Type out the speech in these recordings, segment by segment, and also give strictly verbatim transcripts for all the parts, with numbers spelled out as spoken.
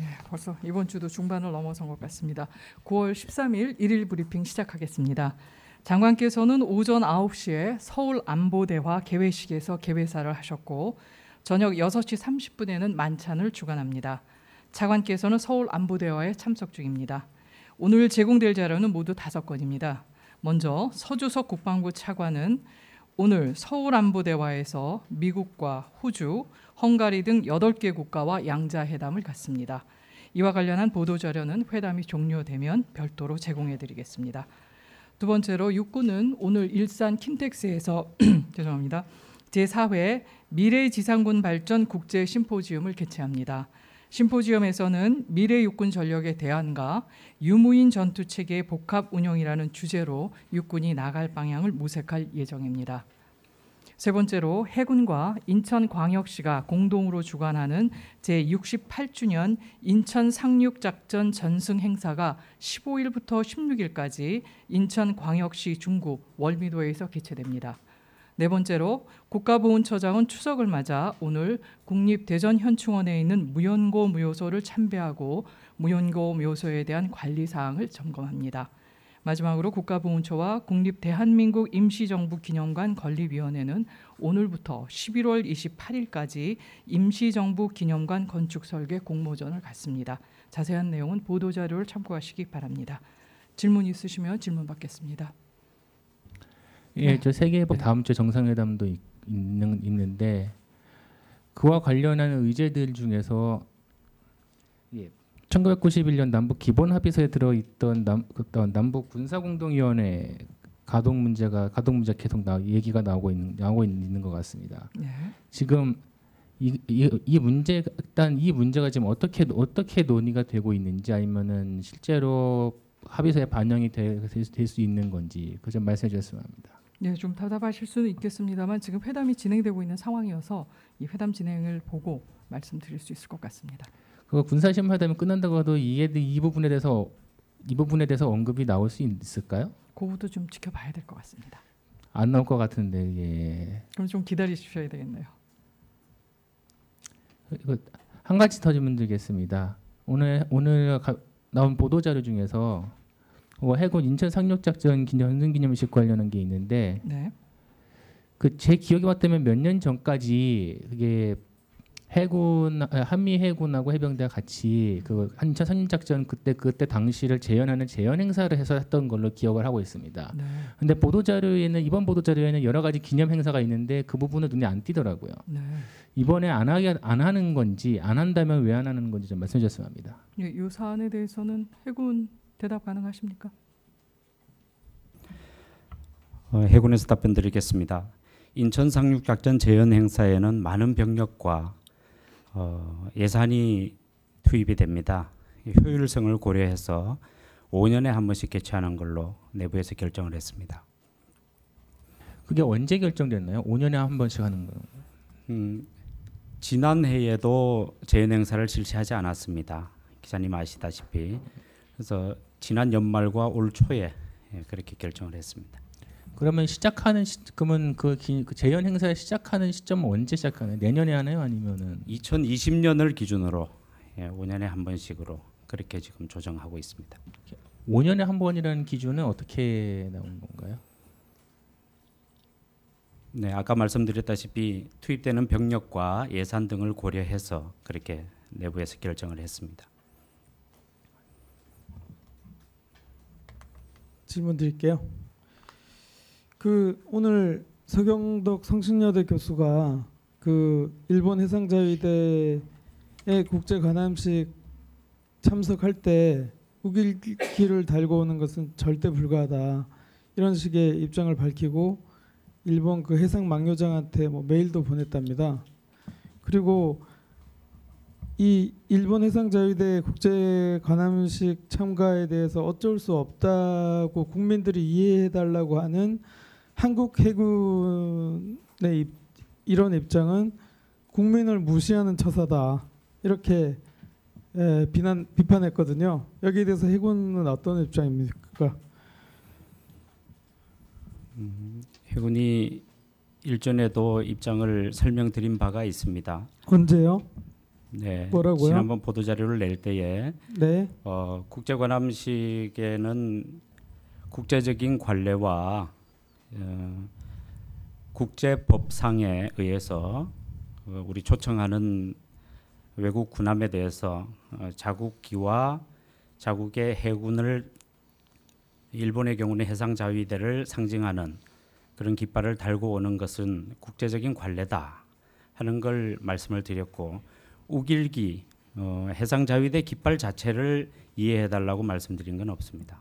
예, 벌써 이번 주도 중반을 넘어선 것 같습니다. 구월 십삼일 일일 브리핑 시작하겠습니다. 장관께서는 오전 아홉 시에 서울 안보대화 개회식에서 개회사를 하셨고 저녁 여섯 시 삼십 분에는 만찬을 주관합니다. 차관께서는 서울 안보대화에 참석 중입니다. 오늘 제공될 자료는 모두 다섯 건입니다. 먼저 서주석 국방부 차관은 오늘 서울 안보대화에서 미국과 호주, 헝가리 등 여덟 개 국가와 양자회담을 갖습니다. 이와 관련한 보도자료는 회담이 종료되면 별도로 제공해드리겠습니다. 두 번째로 육군은 오늘 일산 킨텍스에서 죄송합니다. 제사 회 미래지상군 발전 국제 심포지움을 개최합니다. 심포지엄에서는 미래 육군 전력의 대안과 유무인 전투체계의 복합 운영이라는 주제로 육군이 나갈 방향을 모색할 예정입니다. 세 번째로 해군과 인천광역시가 공동으로 주관하는 제육십팔 주년 인천 상륙작전 전승 행사가 십오일부터 십육일까지 인천광역시 중구 월미도에서 개최됩니다. 네 번째로 국가보훈처장은 추석을 맞아 오늘 국립대전현충원에 있는 무연고 묘소를 참배하고 무연고 묘소에 대한 관리사항을 점검합니다. 마지막으로 국가보훈처와 국립대한민국 임시정부기념관 건립위원회는 오늘부터 십일월 이십팔일까지 임시정부기념관 건축설계 공모전을 갖습니다. 자세한 내용은 보도자료를 참고하시기 바랍니다. 질문 있으시면 질문 받겠습니다. 예, 네. 저 세계회복 다음 주 정상회담도 있는, 있는데 그와 관련한 의제들 중에서 예, 천구백구십일년 남북 기본합의서에 들어있던 남, 어떤 남북 군사공동위원회 가동 문제가 가동 문제 계속 나, 얘기가 나오고 있는 나오고 있는 것 같습니다. 네. 지금 이, 이, 이 문제 일단 이 문제가 지금 어떻게 어떻게 논의가 되고 있는지 아니면은 실제로 합의서에 반영이 될 수 있는 건지 그 점 말씀해 주셨으면 합니다. 네, 좀 답답하실 수는 있겠습니다만 지금 회담이 진행되고 있는 상황이어서 이 회담 진행을 보고 말씀드릴 수 있을 것 같습니다. 그 군사시험 회담이 끝난다고 해도 이, 이 부분에 대해서 이 부분에 대해서 언급이 나올 수 있을까요? 그것도 좀 지켜봐야 될 것 같습니다. 안 나올 것 같은데 예. 그럼 좀 기다리셔야 되겠네요. 한 가지 더 질문드리겠습니다. 오늘 오늘 가, 나온 보도자료 중에서 해군 인천 상륙작전 전승기념식 관련한 게 있는데 네. 그 제 기억에 맞다면 몇 년 전까지 그게 해군 한미 해군하고 해병대가 같이 그 인천 상륙작전 그때 그때 당시를 재현하는 재현 행사를 해서 했던 걸로 기억을 하고 있습니다. 그런데 네. 보도자료에는 이번 보도자료에는 여러 가지 기념 행사가 있는데 그 부분은 눈에 안 띄더라고요. 네. 이번에 안, 하게, 안 하는 건지 안 한다면 왜 안 하는 건지 좀 말씀해 주셨으면 합니다. 예, 이 사안에 대해서는 해군 대답 가능하십니까? 어, 해군에서 답변 드리겠습니다. 인천 상륙작전 재현 행사에는 많은 병력과 어, 예산이 투입이 됩니다. 효율성을 고려해서 오 년에 한 번씩 개최하는 걸로 내부에서 결정을 했습니다. 그게 언제 결정됐나요? 오 년에 한 번씩 하는 거요? 음, 지난해에도 재현 행사를 실시하지 않았습니다. 기자님 아시다시피. 그래서 지난 연말과 올 초에 그렇게 결정을 했습니다. 그러면 시작하는 시, 그러면 그, 기, 그 재현 행사에 시작하는 시점은 언제 시작하나요? 내년에 하나요? 아니면은 이천이십년을 기준으로 예, 오 년에 한 번씩으로 그렇게 지금 조정하고 있습니다. 오 년에 한 번이라는 기준은 어떻게 나온 건가요? 네, 아까 말씀드렸다시피 투입되는 병력과 예산 등을 고려해서 그렇게 내부에서 결정을 했습니다. 질문 드릴게요. 그 오늘 서경덕 성신여대 교수가 그 일본 해상자위대의 국제 간암식 참석할 때 욱일기를 달고 오는 것은 절대 불가하다 이런 식의 입장을 밝히고 일본 그 해상 망료장한테 뭐 메일도 보냈답니다. 그리고 이 일본 해상자위대 국제 관함식 참가에 대해서 어쩔 수 없다고 국민들이 이해해달라고 하는 한국 해군의 입, 이런 입장은 국민을 무시하는 처사다 이렇게 예, 비난 비판했거든요. 여기에 대해서 해군은 어떤 입장입니까? 음, 해군이 일전에도 입장을 설명드린 바가 있습니다. 언제요? 네. 뭐라고요? 지난번 보도 자료를 낼 때에 네. 어, 국제관함식에는 국제적인 관례와 어, 국제법상에 의해서 어, 우리 초청하는 외국 군함에 대해서 어, 자국기와 자국의 해군을, 일본의 경우는 해상자위대를 상징하는 그런 깃발을 달고 오는 것은 국제적인 관례다 하는 걸 말씀을 드렸고, 욱일기 어, 해상자위대 깃발 자체를 이해해달라고 말씀드린 건 없습니다.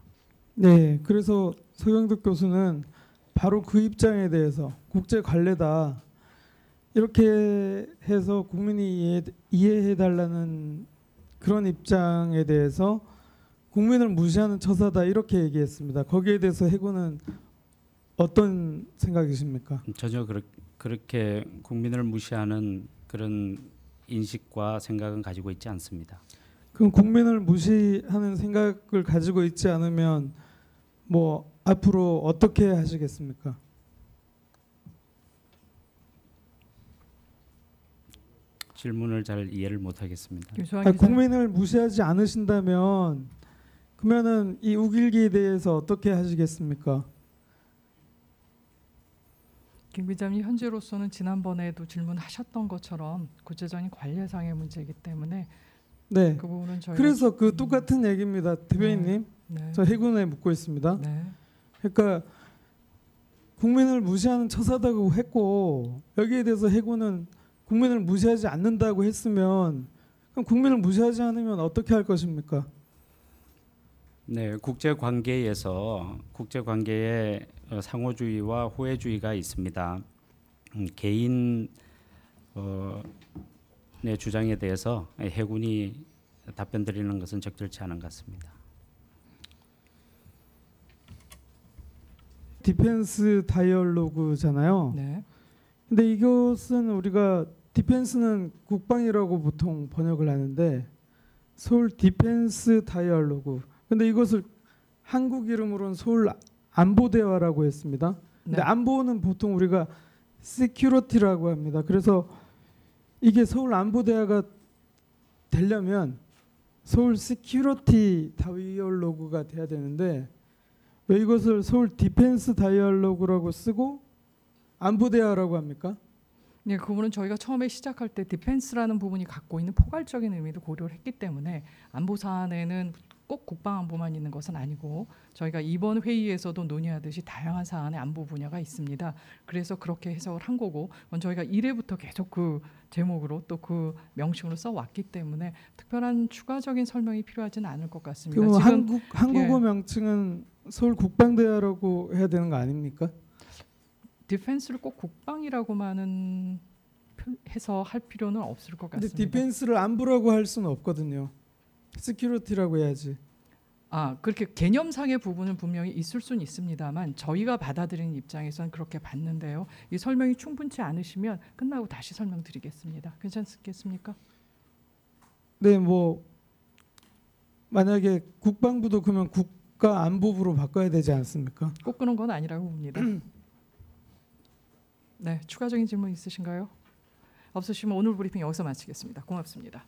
네, 그래서 서경덕 교수는 바로 그 입장에 대해서 국제 관례다 이렇게 해서 국민이 이해, 이해해달라는 그런 입장에 대해서 국민을 무시하는 처사다 이렇게 얘기했습니다. 거기에 대해서 해군은 어떤 생각이십니까? 전혀 그렇, 그렇게 국민을 무시하는 그런 인식과 생각은 가지고 있지 않습니다. 그럼 국민을 무시하는 생각을 가지고 있지 않으면 뭐 앞으로 어떻게 하시겠습니까? 질문을 잘 이해를 못하겠습니다. 아, 국민을 무시하지 않으신다면 그러면은 이 욱일기에 대해서 어떻게 하시겠습니까? 김 기자님, 현재로서는 지난번에도 질문하셨던 것처럼 구체적인 관례상의 문제이기 때문에 네. 그 부분은 저희 그래서 그 음. 똑같은 얘기입니다. 대변인님, 네. 네. 저 해군에 묻고 있습니다. 네. 그러니까 국민을 무시하는 처사다고 했고 여기에 대해서 해군은 국민을 무시하지 않는다고 했으면 그럼 국민을 무시하지 않으면 어떻게 할 것입니까? 네, 국제 관계에서 국제 관계에 상호주의와 호혜주의가 있습니다. 음, 개인의 어, 주장에 대해서 해군이 답변 드리는 것은 적절치 않은 것 같습니다. 디펜스 다이얼로그잖아요. 네. 근데 이것은 우리가 디펜스는 국방이라고 보통 번역을 하는데 서울 디펜스 다이얼로그. 근데 이것을 한국 이름으로는 서울 안보대화라고 했습니다. 근데 네. 안보는 보통 우리가 시큐리티라고 합니다. 그래서 이게 서울 안보대화가 되려면 서울 시큐리티 다이얼로그가 돼야 되는데 왜 이것을 서울 디펜스 다이얼로그라고 쓰고 안보대화라고 합니까? 네, 그 부분은 저희가 처음에 시작할 때 디펜스라는 부분이 갖고 있는 포괄적인 의미도 고려를 했기 때문에 안보 사안에는 꼭 국방안보만 있는 것은 아니고 저희가 이번 회의에서도 논의하듯이 다양한 사안의 안보 분야가 있습니다. 그래서 그렇게 해석을 한 거고 저희가 일 회부터 계속 그 제목으로 또 그 명칭으로 써왔기 때문에 특별한 추가적인 설명이 필요하지는 않을 것 같습니다. 지금 한국, 한국어 예. 명칭은 서울 국방대화라고 해야 되는 거 아닙니까? 디펜스를 꼭 국방이라고만은 해서 할 필요는 없을 것 같습니다. 근데 디펜스를 안보라고 할 수는 없거든요. 시큐리티라고 해야지. 아, 그렇게 개념상의 부분은 분명히 있을 수는 있습니다만 저희가 받아들이는 입장에선 그렇게 봤는데요. 이 설명이 충분치 않으시면 끝나고 다시 설명드리겠습니다. 괜찮겠습니까? 네, 뭐 만약에 국방부도 그러면 국가안보부로 바꿔야 되지 않습니까? 꼭 그런 건 아니라고 봅니다. 네, 추가적인 질문 있으신가요? 없으시면 오늘 브리핑 여기서 마치겠습니다. 고맙습니다.